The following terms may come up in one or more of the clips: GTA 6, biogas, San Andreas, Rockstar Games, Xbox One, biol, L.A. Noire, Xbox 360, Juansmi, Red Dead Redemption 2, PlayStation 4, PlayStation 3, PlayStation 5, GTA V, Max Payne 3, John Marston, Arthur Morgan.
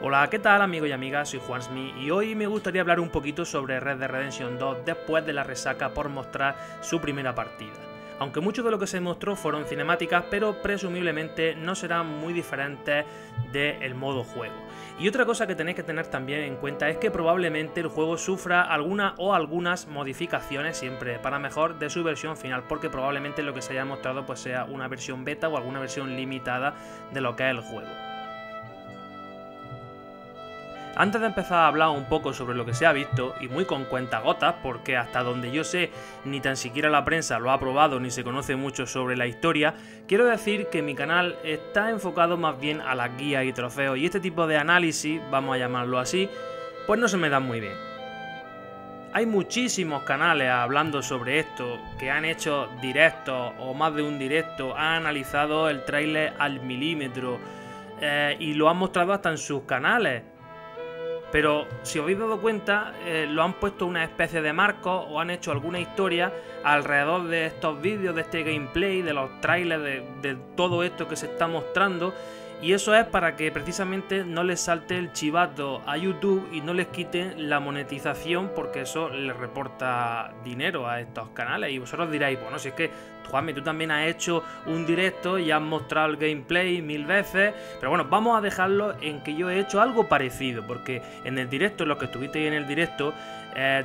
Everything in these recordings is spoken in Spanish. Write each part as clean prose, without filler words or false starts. Hola, ¿qué tal amigos y amigas? Soy Juansmi y hoy me gustaría hablar un poquito sobre Red Dead Redemption 2 después de la resaca por mostrar su primera partida. Aunque mucho de lo que se mostró fueron cinemáticas, pero presumiblemente no serán muy diferentes del modo juego. Y otra cosa que tenéis que tener también en cuenta es que probablemente el juego sufra alguna o algunas modificaciones siempre para mejor de su versión final, porque probablemente lo que se haya mostrado pues sea una versión beta o alguna versión limitada de lo que es el juego. Antes de empezar a hablar un poco sobre lo que se ha visto, y muy con cuentagotas, porque hasta donde yo sé, ni tan siquiera la prensa lo ha probado ni se conoce mucho sobre la historia, quiero decir que mi canal está enfocado más bien a las guías y trofeos, y este tipo de análisis, vamos a llamarlo así, pues no se me dan muy bien. Hay muchísimos canales hablando sobre esto, que han hecho directos, o más de un directo, han analizado el tráiler al milímetro, y lo han mostrado hasta en sus canales. Pero si os habéis dado cuenta, lo han puesto una especie de marco o han hecho alguna historia alrededor de estos vídeos, de este gameplay, de los trailers, de todo esto que se está mostrando. Y eso es para que precisamente no les salte el chivato a YouTube y no les quiten la monetización, porque eso les reporta dinero a estos canales. Y vosotros diréis, bueno, si es que, Juanmi, tú también has hecho un directo y has mostrado el gameplay 1000 veces. Pero bueno, vamos a dejarlo en que yo he hecho algo parecido, porque en el directo, los que estuvisteis en el directo,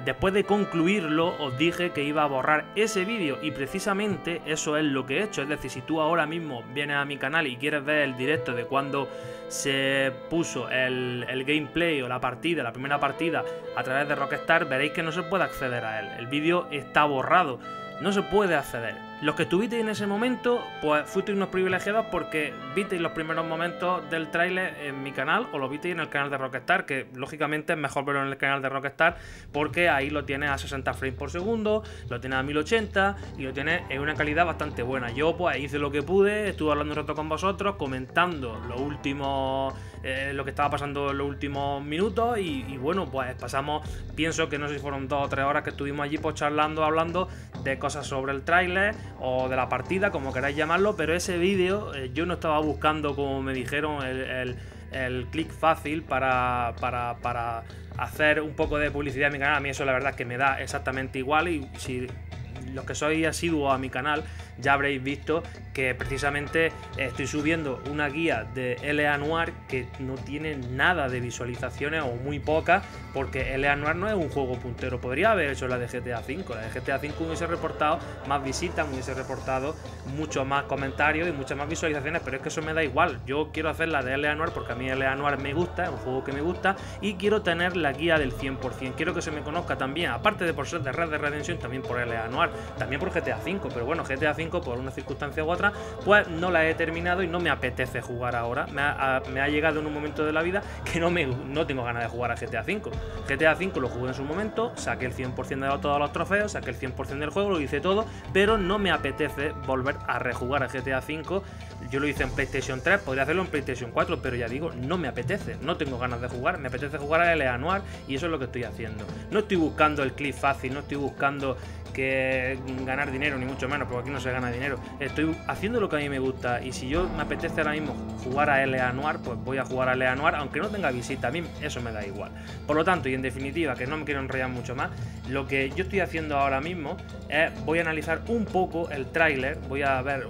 después de concluirlo os dije que iba a borrar ese vídeo y precisamente eso es lo que he hecho. Es decir, si tú ahora mismo vienes a mi canal y quieres ver el directo de cuando se puso el gameplay o la partida, la primera partida a través de Rockstar, veréis que no se puede acceder a él, el vídeo está borrado, no se puede acceder. Los que estuvisteis en ese momento, pues fuisteis unos privilegiados porque visteis los primeros momentos del tráiler en mi canal o lo visteis en el canal de Rockstar, que lógicamente es mejor verlo en el canal de Rockstar porque ahí lo tienes a 60 frames por segundo, lo tienes a 1080 y lo tienes en una calidad bastante buena. Yo pues hice lo que pude, estuve hablando un rato con vosotros, comentando los últimos, lo que estaba pasando en los últimos minutos y bueno, pues pasamos, pienso que no sé si fueron 2 o 3 horas que estuvimos allí pues charlando, hablando de cosas sobre el tráiler o de la partida, como queráis llamarlo, pero ese vídeo yo no estaba buscando, como me dijeron, el clic fácil para hacer un poco de publicidad en mi canal. A mí eso la verdad es que me da exactamente igual y si los que sois asiduos a mi canal ya habréis visto que precisamente estoy subiendo una guía de L.A. Noire que no tiene nada de visualizaciones o muy pocas, porque L.A. Noire no es un juego puntero. Podría haber hecho la de GTA V. La de GTA V hubiese reportado más visitas, hubiese reportado muchos más comentarios y muchas más visualizaciones, pero es que eso me da igual. Yo quiero hacer la de L.A. Noire porque a mí L.A. Noire me gusta, es un juego que me gusta y quiero tener la guía del 100%. Quiero que se me conozca también, aparte de por ser de Red Dead Redemption, también por L.A. Noire, también por GTA V, pero bueno, GTA V por una circunstancia u otra, pues no la he terminado y no me apetece jugar ahora. Me ha llegado en un momento de la vida que no tengo ganas de jugar a GTA V. GTA V lo jugué en su momento, saqué el 100% de todos los trofeos, saqué el 100% del juego, lo hice todo, pero no me apetece volver a rejugar a GTA V. Yo lo hice en PlayStation 3, podría hacerlo en PlayStation 4, pero ya digo, no me apetece, no tengo ganas de jugar, me apetece jugar a L.A. Noire y eso es lo que estoy haciendo. No estoy buscando el clip fácil, no estoy buscando que ganar dinero, ni mucho menos, porque aquí no se gana dinero. Estoy haciendo lo que a mí me gusta y si yo me apetece ahora mismo jugar a L.A. Noire, pues voy a jugar a L.A. Noire, aunque no tenga visita, a mí eso me da igual. Por lo tanto, y en definitiva, que no me quiero enrollar mucho más, lo que yo estoy haciendo ahora mismo es, voy a analizar un poco el tráiler, voy a ver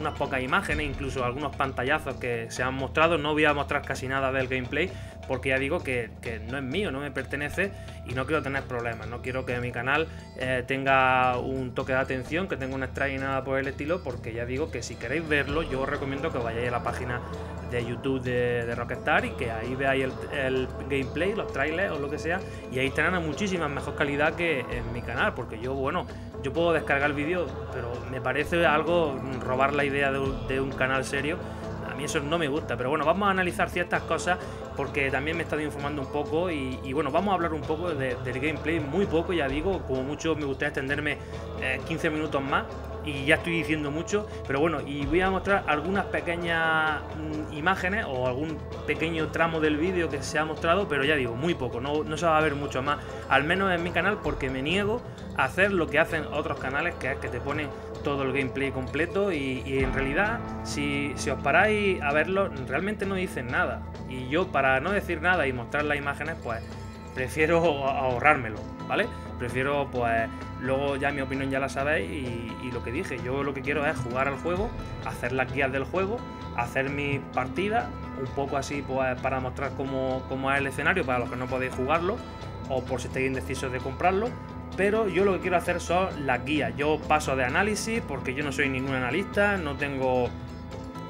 unas pocas imágenes, incluso algunos pantallazos que se han mostrado. No voy a mostrar casi nada del gameplay, porque ya digo que no es mío, no me pertenece y no quiero tener problemas, no quiero que mi canal tenga un toque de atención, que tenga un strike y nada por el estilo, porque ya digo que si queréis verlo, yo os recomiendo que vayáis a la página de YouTube de Rockstar y que ahí veáis el gameplay, los trailers o lo que sea, y ahí tendrán a muchísima mejor calidad que en mi canal, porque yo, bueno, yo puedo descargar el vídeo, pero me parece algo robar la idea de un canal serio. A mí eso no me gusta, pero bueno, vamos a analizar ciertas cosas porque también me he estado informando un poco y bueno, vamos a hablar un poco del gameplay, muy poco, ya digo, como mucho me gustaría extenderme 15 minutos más y ya estoy diciendo mucho, pero bueno, y voy a mostrar algunas pequeñas imágenes o algún pequeño tramo del vídeo que se ha mostrado, pero ya digo, muy poco, no se va a ver mucho más, al menos en mi canal, porque me niego a hacer lo que hacen otros canales, que es que te ponen todo el gameplay completo y en realidad, si os paráis a verlo, realmente no dicen nada. Y yo, para no decir nada y mostrar las imágenes, pues prefiero ahorrármelo, ¿vale? Prefiero, pues, luego ya mi opinión ya la sabéis y lo que dije. Yo lo que quiero es jugar al juego, hacer las guías del juego, hacer mis partidas, un poco así, pues, para mostrar cómo es el escenario, para los que no podéis jugarlo, o por si estáis indecisos de comprarlo. Pero yo lo que quiero hacer son las guías. Yo paso de análisis porque yo no soy ningún analista, no tengo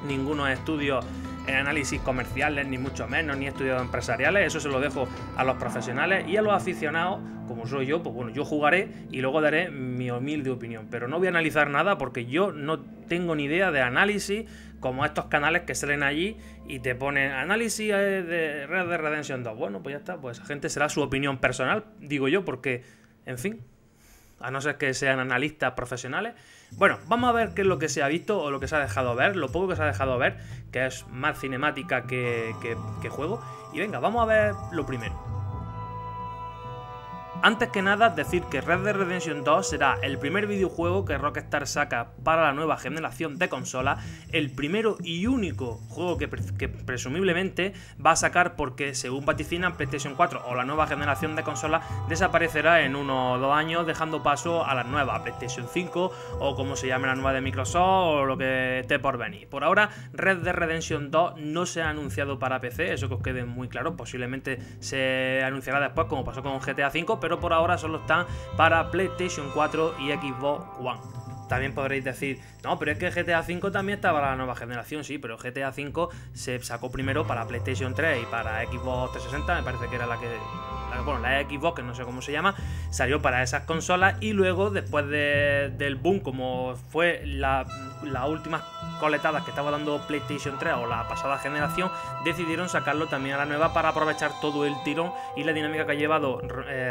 ningunos estudios en análisis comerciales, ni mucho menos, ni estudios empresariales. Eso se lo dejo a los profesionales y a los aficionados, como soy yo. Pues bueno, yo jugaré y luego daré mi humilde opinión, pero no voy a analizar nada porque yo no tengo ni idea de análisis, como estos canales que salen allí y te ponen análisis de Red Dead Redemption 2. Bueno, pues ya está, pues esa gente será su opinión personal, digo yo, porque, en fin, a no ser que sean analistas profesionales. Bueno, vamos a ver qué es lo que se ha visto o lo que se ha dejado ver, lo poco que se ha dejado ver, que es más cinemática que juego. Y venga, vamos a ver lo primero. Antes que nada, decir que Red Dead Redemption 2 será el primer videojuego que Rockstar saca para la nueva generación de consolas, el primero y único juego que presumiblemente va a sacar porque, según vaticinan, PlayStation 4 o la nueva generación de consolas desaparecerá en 1 o 2 años, dejando paso a las nuevas, PlayStation 5 o como se llame la nueva de Microsoft o lo que esté por venir. Por ahora, Red Dead Redemption 2 no se ha anunciado para PC, eso que os quede muy claro, posiblemente se anunciará después como pasó con GTA V, pero por ahora solo están para PlayStation 4 y Xbox One. También podréis decir, no, pero es que GTA V también está para la nueva generación. Sí, pero GTA V se sacó primero para PlayStation 3 y para Xbox 360, me parece que era la Xbox, que no sé cómo se llama, salió para esas consolas. Y luego, después del boom, como fue las últimas coletadas que estaba dando PlayStation 3 o la pasada generación, decidieron sacarlo también a la nueva para aprovechar todo el tirón. Y la dinámica que ha llevado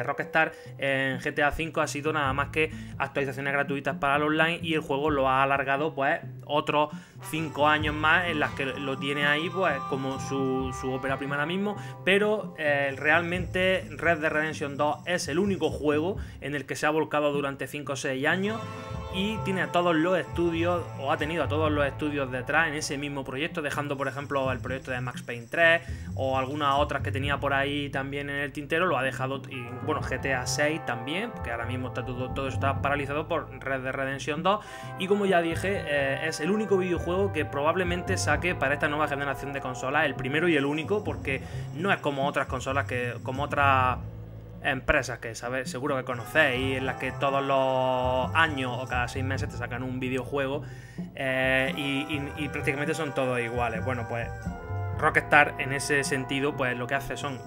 Rockstar en GTA V ha sido nada más que actualizaciones gratuitas para el online, y el juego lo ha alargado pues otros 5 años más, en las que lo tiene ahí pues como su ópera prima ahora mismo. Pero realmente Red Dead Redemption 2 es el único juego en el que se ha volcado durante 5 o 6 años y tiene a todos los estudios, o ha tenido a todos los estudios detrás en ese mismo proyecto, dejando por ejemplo el proyecto de Max Payne 3 o algunas otras que tenía por ahí también en el tintero, lo ha dejado. Y bueno, GTA 6 también, que ahora mismo está todo está paralizado por Red Dead Redemption 2. Y como ya dije, es el único videojuego que probablemente saque para esta nueva generación de consolas, el primero y el único, porque no es como otras consolas, como otras empresas que sabéis, seguro que conocéis, en las que todos los años o cada 6 meses te sacan un videojuego y prácticamente son todos iguales. Bueno, pues Rockstar en ese sentido pues lo que hace son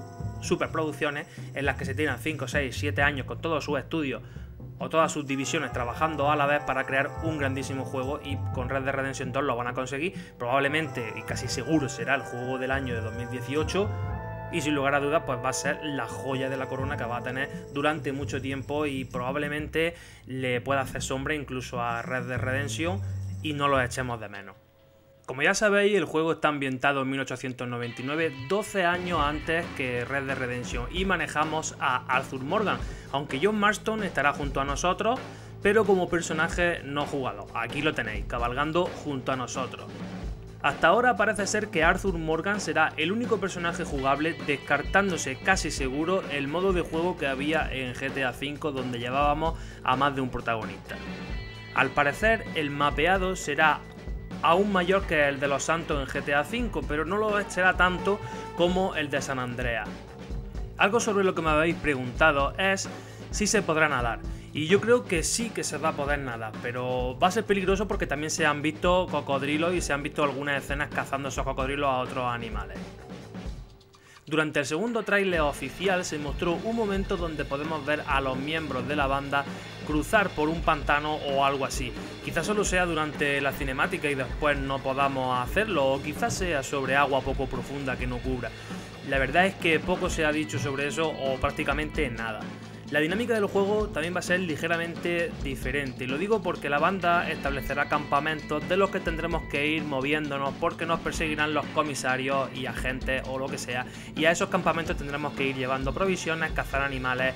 superproducciones en las que se tiran 5, 6, 7 años con todos sus estudios o todas sus divisiones trabajando a la vez para crear un grandísimo juego, y con Red Dead Redemption 2 lo van a conseguir. Probablemente y casi seguro será el juego del año de 2018. Y sin lugar a dudas, pues va a ser la joya de la corona que va a tener durante mucho tiempo y probablemente le pueda hacer sombra incluso a Red Dead Redemption y no lo echemos de menos. Como ya sabéis, el juego está ambientado en 1899, 12 años antes que Red Dead Redemption, y manejamos a Arthur Morgan, aunque John Marston estará junto a nosotros, pero como personaje no jugado. Aquí lo tenéis, cabalgando junto a nosotros. Hasta ahora parece ser que Arthur Morgan será el único personaje jugable, descartándose casi seguro el modo de juego que había en GTA V, donde llevábamos a más de un protagonista. Al parecer, el mapeado será aún mayor que el de Los Santos en GTA V, pero no lo será tanto como el de San Andreas. Algo sobre lo que me habéis preguntado es si se podrá nadar. Y yo creo que sí que se va a poder nadar, pero va a ser peligroso porque también se han visto cocodrilos y se han visto algunas escenas cazando esos cocodrilos a otros animales. Durante el segundo tráiler oficial se mostró un momento donde podemos ver a los miembros de la banda cruzar por un pantano o algo así. Quizás solo sea durante la cinemática y después no podamos hacerlo, o quizás sea sobre agua poco profunda que no cubra. La verdad es que poco se ha dicho sobre eso, o prácticamente nada. La dinámica del juego también va a ser ligeramente diferente, y lo digo porque la banda establecerá campamentos de los que tendremos que ir moviéndonos porque nos perseguirán los comisarios y agentes o lo que sea, y a esos campamentos tendremos que ir llevando provisiones, cazar animales,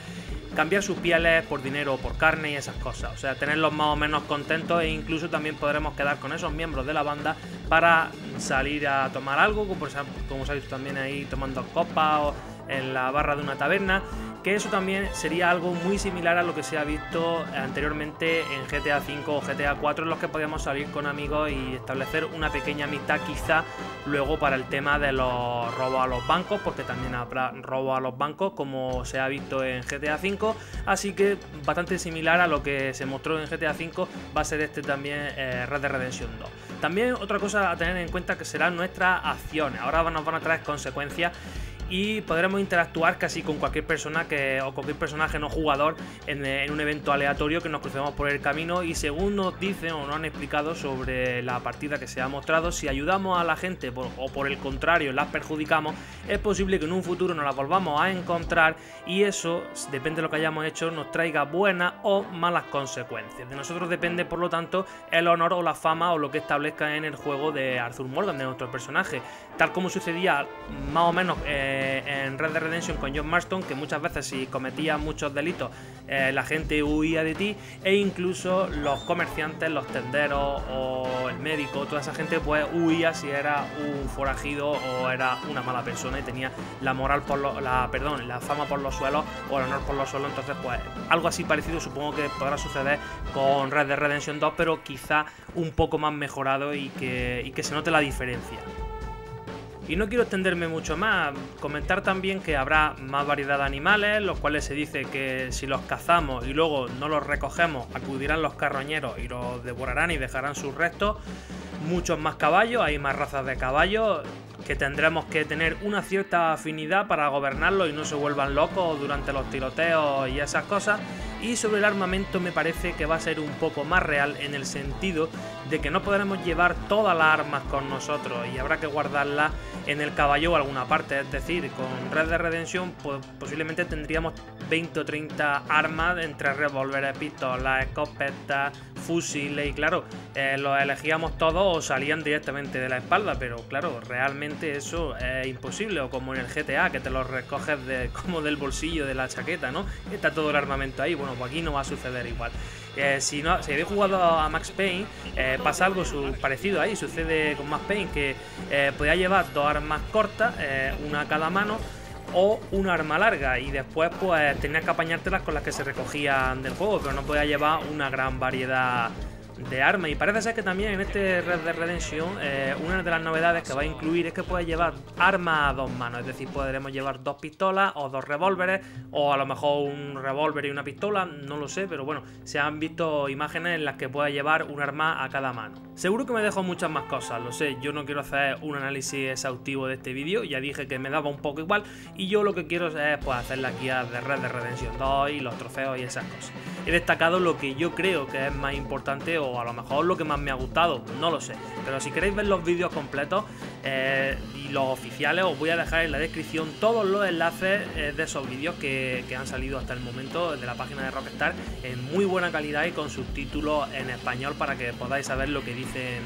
cambiar sus pieles por dinero o por carne y esas cosas. O sea, tenerlos más o menos contentos, e incluso también podremos quedar con esos miembros de la banda para salir a tomar algo, como sabéis también ahí tomando copas o en la barra de una taberna, que eso también sería algo muy similar a lo que se ha visto anteriormente en GTA V o GTA 4, en los que podíamos salir con amigos y establecer una pequeña amistad, quizá luego para el tema de los robos a los bancos, porque también habrá robos a los bancos como se ha visto en GTA V, así que bastante similar a lo que se mostró en GTA V va a ser este también Red Dead Redemption 2. También otra cosa a tener en cuenta que serán nuestras acciones, ahora nos van a traer consecuencias y podremos interactuar casi con cualquier persona o cualquier personaje no jugador en un evento aleatorio que nos crucemos por el camino, y según nos dicen o nos han explicado sobre la partida que se ha mostrado, si ayudamos a la gente o por el contrario las perjudicamos, es posible que en un futuro nos las volvamos a encontrar, y eso, depende de lo que hayamos hecho, nos traiga buenas o malas consecuencias. De nosotros depende, por lo tanto, el honor o la fama o lo que establezca en el juego de Arthur Morgan, de nuestro personaje, tal como sucedía más o menos en Red Dead Redemption con John Marston, que muchas veces si cometías muchos delitos la gente huía de ti, e incluso los comerciantes, los tenderos o el médico, toda esa gente pues huía si era un forajido o era una mala persona y tenía la moral por la fama por los suelos o el honor por los suelos. Entonces pues algo así parecido supongo que podrá suceder con Red Dead Redemption 2, pero quizá un poco más mejorado y que se note la diferencia. Y no quiero extenderme mucho más, comentar también que habrá más variedad de animales, los cuales se dice que si los cazamos y luego no los recogemos, acudirán los carroñeros y los devorarán y dejarán sus restos. Muchos más caballos, hay más razas de caballos, que tendremos que tener una cierta afinidad para gobernarlos y no se vuelvan locos durante los tiroteos y esas cosas. Y sobre el armamento me parece que va a ser un poco más real, en el sentido de que no podremos llevar todas las armas con nosotros y habrá que guardarlas en el caballo o alguna parte. Es decir, con Red Dead Redemption pues, posiblemente tendríamos 20 o 30 armas entre revólveres, pistolas, escopetas, fusiles, y claro, los elegíamos todos o salían directamente de la espalda, pero claro, realmente eso es imposible, o como en el GTA, que te los recoges como del bolsillo de la chaqueta, ¿no? Está todo el armamento ahí. Bueno, pues aquí no va a suceder igual. Si habéis jugado a Max Payne, pasa algo parecido ahí, sucede con Max Payne, que podía llevar dos armas cortas, una a cada mano, o un arma larga, y después pues tenías que apañártelas con las que se recogían del juego, pero no podía llevar una gran variedad de armas. Y parece ser que también en este Red Dead Redemption una de las novedades que va a incluir es que puedes llevar armas a dos manos, es decir, podremos llevar dos pistolas o dos revólveres, o a lo mejor un revólver y una pistola, no lo sé, pero bueno, se han visto imágenes en las que puedes llevar un arma a cada mano. Seguro que me dejo muchas más cosas, lo sé, yo no quiero hacer un análisis exhaustivo de este vídeo, ya dije que me daba un poco igual, y yo lo que quiero es pues hacer la guía de Red Dead Redemption 2 y los trofeos y esas cosas. He destacado lo que yo creo que es más importante, o a lo mejor lo que más me ha gustado, no lo sé, pero si queréis ver los vídeos completos y los oficiales, os voy a dejar en la descripción todos los enlaces de esos vídeos que han salido hasta el momento de la página de Rockstar, en muy buena calidad y con subtítulos en español, para que podáis saber lo que dicen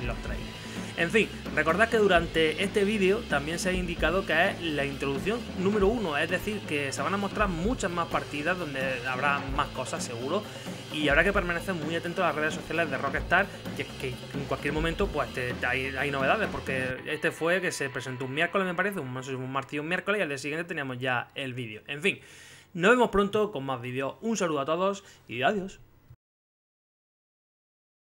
en los trailers. En fin, recordad que durante este vídeo también se ha indicado que es la introducción número 1, es decir, que se van a mostrar muchas más partidas donde habrá más cosas seguro, y habrá que permanecer muy atento a las redes sociales de Rockstar, que en cualquier momento pues hay novedades, porque este fue que se presentó un miércoles, me parece, un martes y un miércoles, y al día siguiente teníamos ya el vídeo. En fin, nos vemos pronto con más vídeos, un saludo a todos y adiós.